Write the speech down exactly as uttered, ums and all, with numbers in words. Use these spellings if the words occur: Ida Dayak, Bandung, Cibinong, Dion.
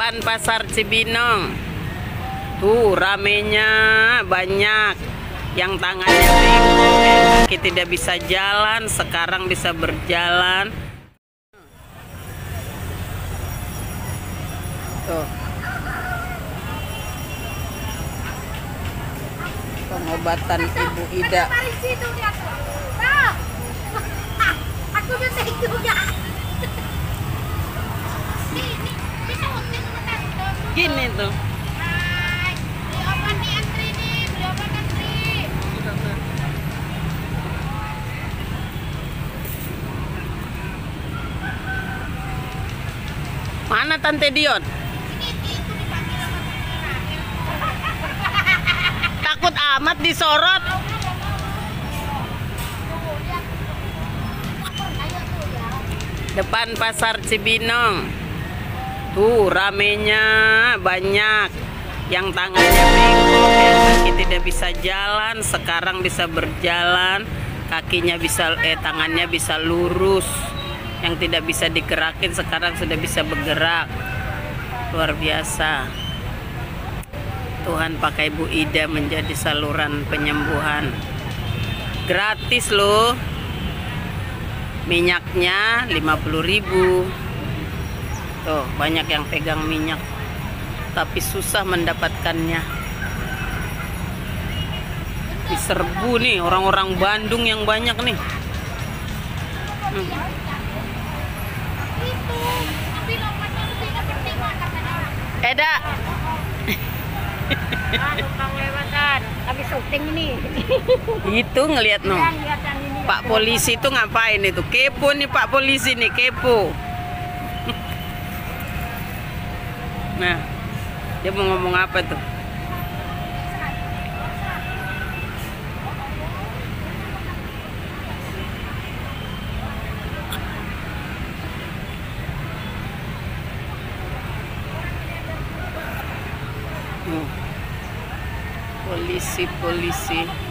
depan pasar Cibinong. Tuh ramenya banyak. Yang tangannya bengkok, tidak bisa jalan, sekarang bisa berjalan. Tuh. Pengobatan Ibu Ida. Aku bisa juga. Gini tuh. Mana Tante Dion? Takut amat disorot. Depan pasar Cibinong. Tuh ramenya banyak. Yang tangannya bengkok, yang tidak bisa jalan, sekarang bisa berjalan. Kakinya bisa, eh tangannya bisa lurus. Yang tidak bisa digerakin sekarang sudah bisa bergerak. Luar biasa. Tuhan pakai Bu Ida menjadi saluran penyembuhan. Gratis loh. Minyaknya lima puluh ribu. Tuh, banyak yang pegang minyak. Tapi susah mendapatkannya. Diserbu nih orang-orang Bandung yang banyak nih. Hmm. Eda. Aduh, kang lewatan habis syuting nih. Itu ngelihat no. Pak polisi itu ngapain itu? Kepo nih Pak polisi nih, kepo. Nah, dia mau ngomong apa tuh? Polisi, polisi.